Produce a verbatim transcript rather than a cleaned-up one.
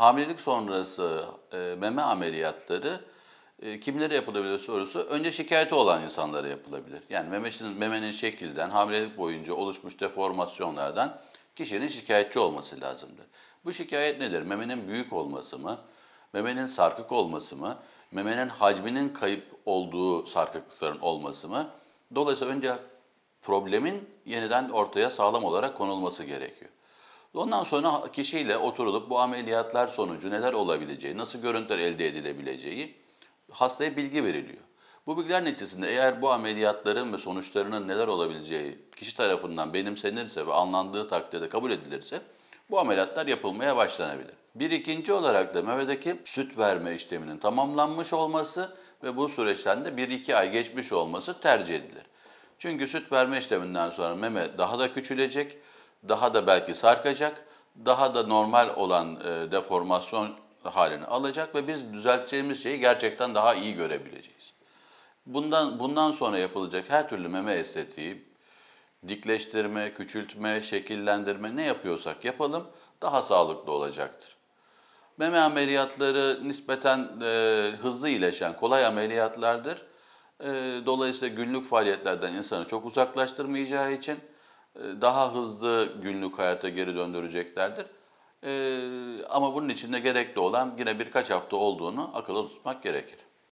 hamilelik sonrası e, meme ameliyatları e, kimlere yapılabilir sorusu önce şikayeti olan insanlara yapılabilir. Yani memenin, memenin şekilden hamilelik boyunca oluşmuş deformasyonlardan kişinin şikayetçi olması lazımdır. Bu şikayet nedir? Memenin büyük olması mı? Memenin sarkık olması mı? Memenin hacminin kayıp olduğu sarkıklıkların olması mı? Dolayısıyla önce problemin yeniden ortaya sağlam olarak konulması gerekiyor. Ondan sonra kişiyle oturulup bu ameliyatlar sonucu neler olabileceği, nasıl görüntüler elde edilebileceği hastaya bilgi veriliyor. Bu bilgiler neticesinde eğer bu ameliyatların ve sonuçlarının neler olabileceği kişi tarafından benimsenirse ve anlandığı takdirde kabul edilirse bu ameliyatlar yapılmaya başlanabilir. Bir ikinci olarak da memedeki süt verme işleminin tamamlanmış olması ve bu süreçten de bir iki ay geçmiş olması tercih edilir. Çünkü süt verme işleminden sonra meme daha da küçülecek, daha da belki sarkacak, daha da normal olan e, deformasyon halini alacak ve biz düzelteceğimiz şeyi gerçekten daha iyi görebileceğiz. Bundan, bundan sonra yapılacak her türlü meme estetiği, dikleştirme, küçültme, şekillendirme ne yapıyorsak yapalım daha sağlıklı olacaktır. Meme ameliyatları nispeten e, hızlı iyileşen kolay ameliyatlardır. E, dolayısıyla günlük faaliyetlerden insanı çok uzaklaştırmayacağı için e, daha hızlı günlük hayata geri döndüreceklerdir. E, ama bunun için de gerekli olan yine birkaç hafta olduğunu akılda tutmak gerekir.